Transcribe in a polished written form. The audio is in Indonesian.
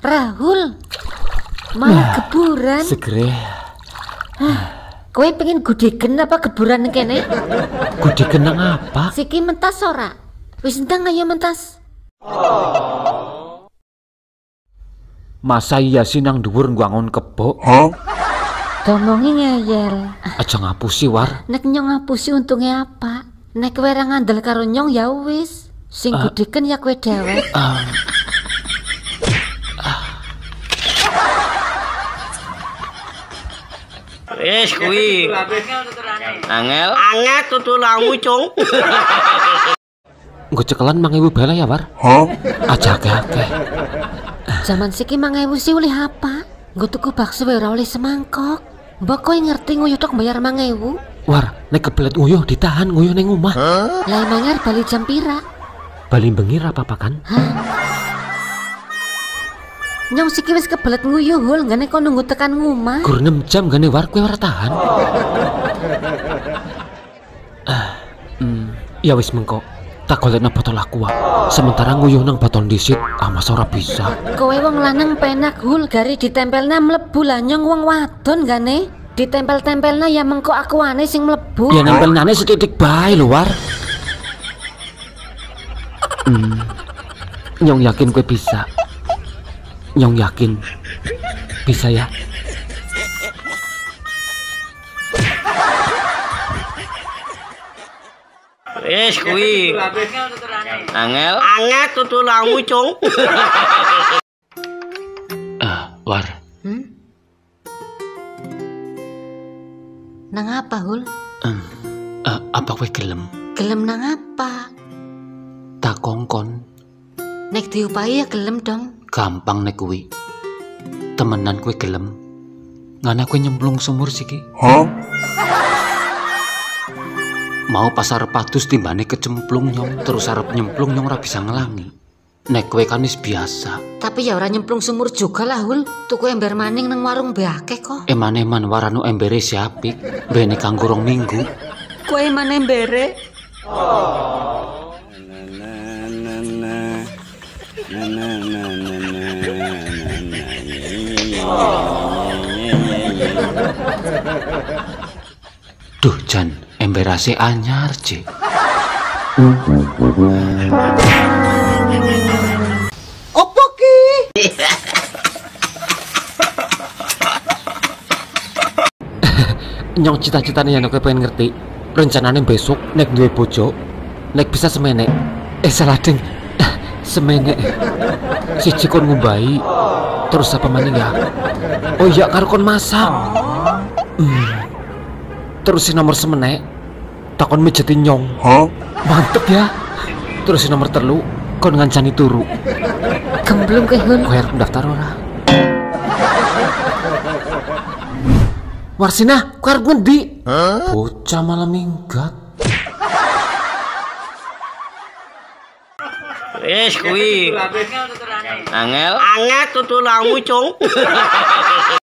Rahul, malah keburan. Segere. Kowe pengen gudegen apa keburan kene? Gudegen apa? Siki mentas ora? Wis ndang ayo mentas. Oh. Masa iya sih nang dhuwur ngwangun kebo? Huh? Domongi ngeyel. Aja ngapusi war. Nek nyong ngapusi untungnya apa? Nek kowe ra ngandel karo nyong ya wis. Sing gudegen ya kowe dhewe. Wis kuwi. Angel. Angel tutulamu, Cung. Nggo cekelan 1000 bala ya, War? Hah? Aja akeh. Zaman siki 1000 sih oleh apa? Nggo tuku bakso wae ora oleh semangkok. Mbok kowe ngerti nguyuh tok bayar 1000? War, nek kebelet nguyuh ditahan nguyuh ning omah. Lah mangar bali jam pira? Bali bengi ra apa-apa kan? Nyong siki wis kebelet nguyuh, Hul, ngene kok nunggu tekan ngomah. Gur 6 jam ngene war kowe ora tahan. Ya wis mengko. Tak golekna botol aqua. Sementara nguyuh nang botol disit, amas ora bisa. Kowe wong lanang penak, Hul, gari ditempelna mlebu lah nyong wong wadon ngene. Ditempel-tempelna ya mengko aquane sing mlebu. Ya nempelnane sithik bae lho, War. Nyong yakin kowe bisa. Nyong yakin bisa ya? Wis kuwi. Angel. Angel tutulamu, Cung. War. Nang apa, Hul? Apa kowe gelem? Gelem nang apa? Tak kongkon. Nek diupahi ya gelem dong. Gampang nek kuwi. Temenan kuwi gelem. Ngana kuwi nyemplung sumur siki. Huh? Mau pasar padus timbane kecemplung nyong, terus arep nyemplung nyong ora bisa ngelangi. Nek kuwi kan wis biasa. Tapi ya ora nyemplung sumur juga lah, Hul. Tuku ember maning nang warung beake kok. Eman-eman warano embere siapik, bene kanggo 2 minggu. Kowe eman embere? Oh. Duh Jan, emberase anyar je. Opo ki? Nyong cita-citane yen kowe pengen ngerti. Rencanane besok nek duwe bojo, nek bisa semenek. Salah ding. Semenek. Siji kon ngombahi. Terus apa maning ya? Oh iya karo kon masak. Terus si nomor semenek takon mijeti nyong. Huh? Mantep ya. Terus si nomor telu kon ngancani turu. Gemblung kehun. Kowe arep daftar ora? Warsinah, kowe arep ngendi? Bocah malah minggat. Wis kuwi. Angel. Angel tutulamu, Cung.